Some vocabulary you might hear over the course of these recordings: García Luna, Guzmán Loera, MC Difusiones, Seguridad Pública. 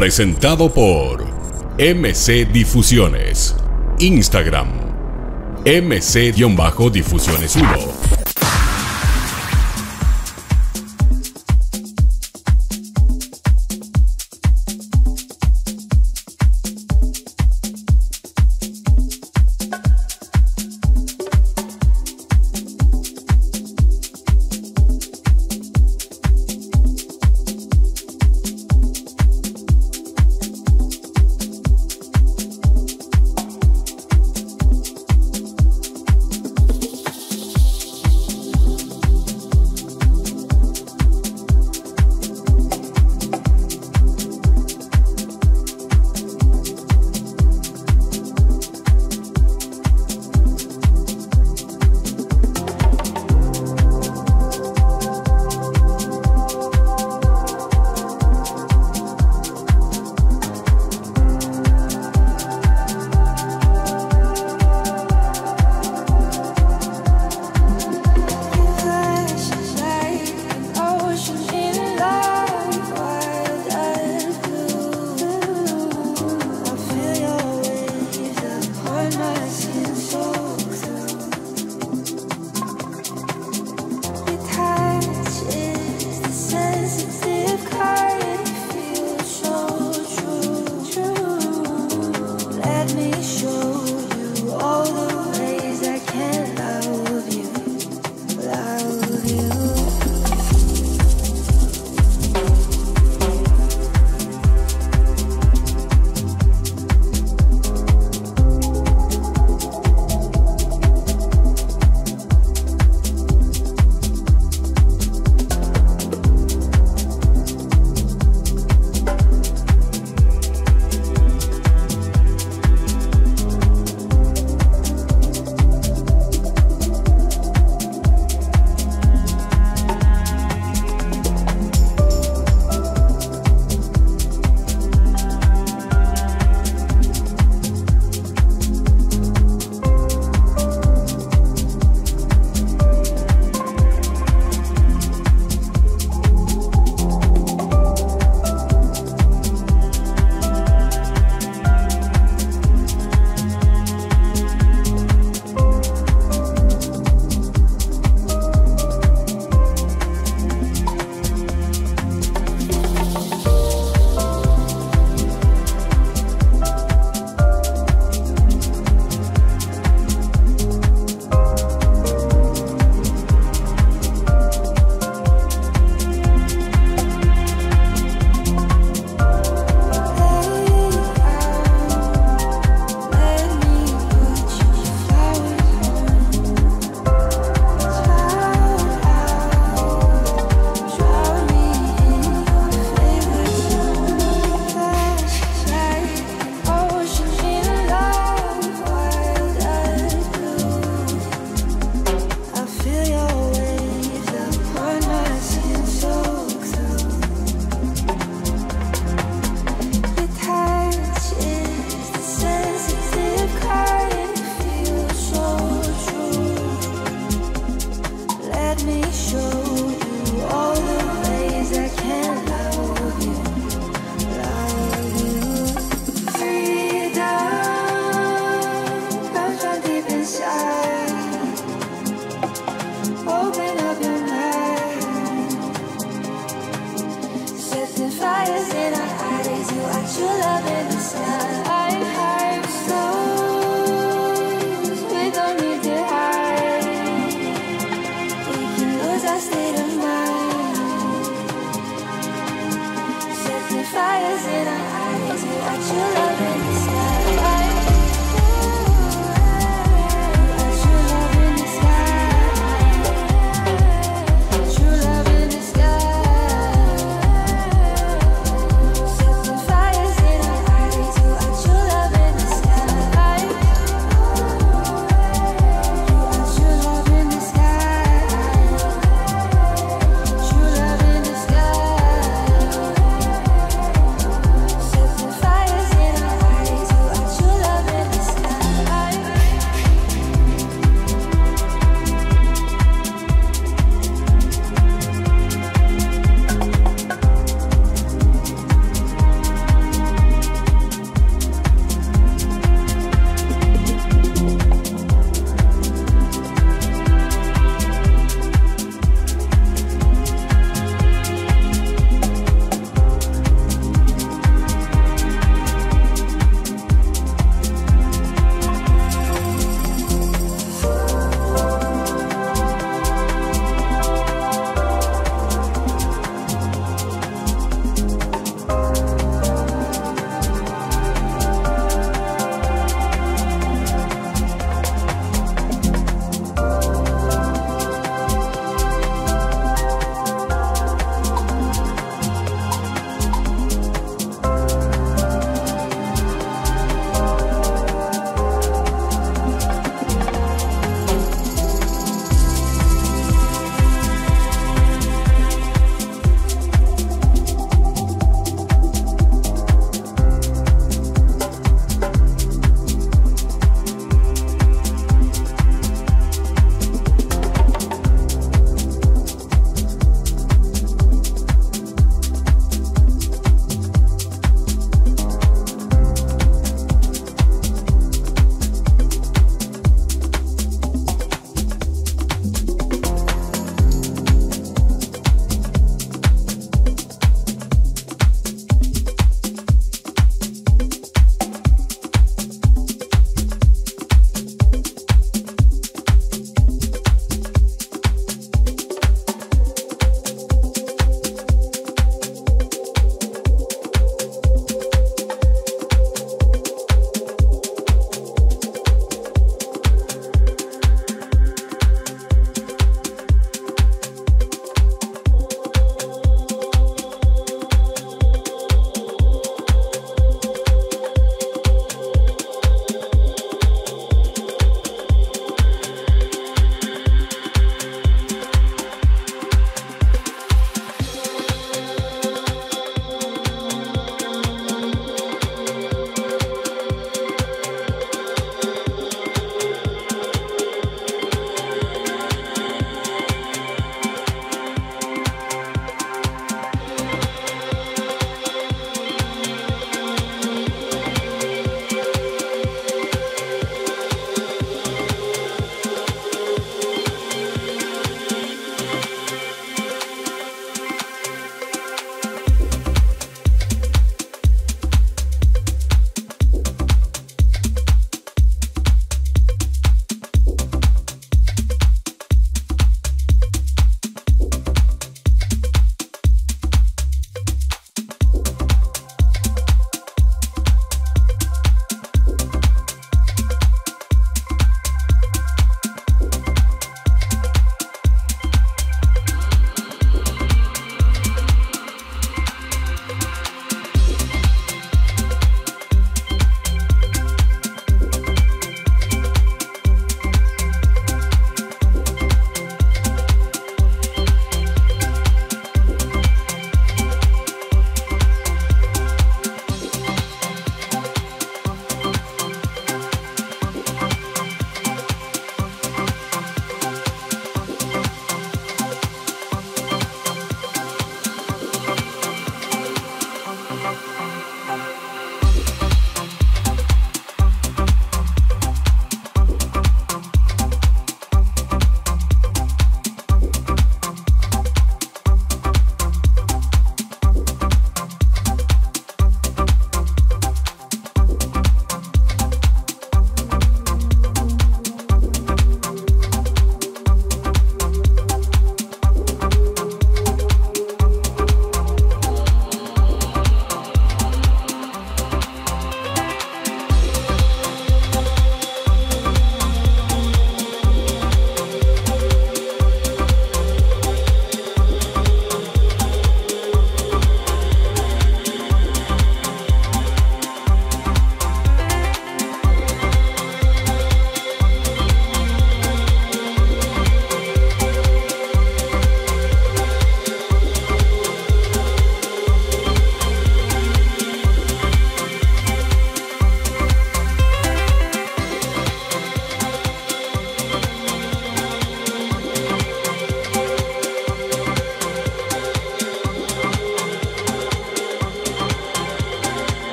Presentado por MC Difusiones. Instagram MC-Difusiones1.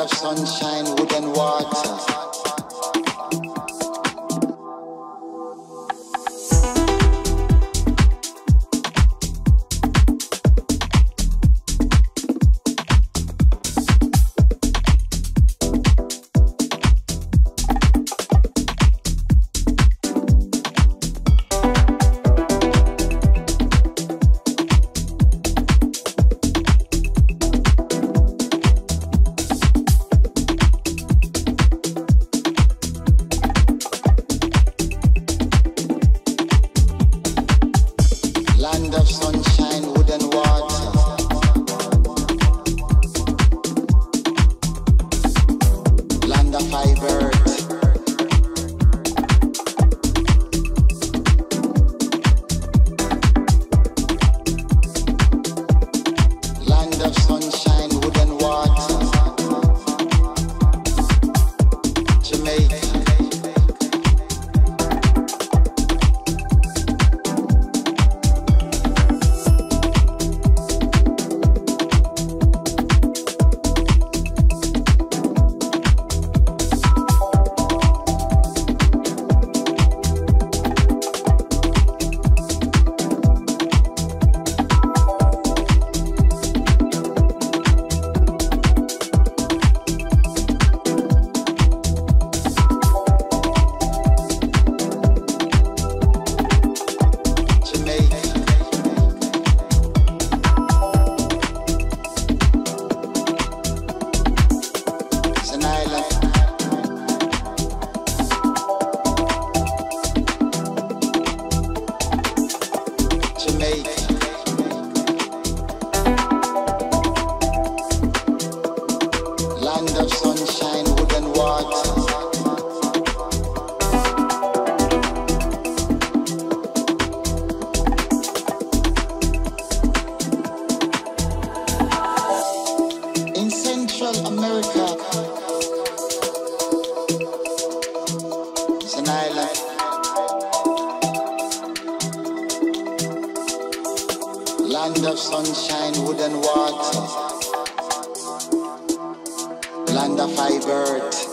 of sunshine, wood and water. Land of high birth.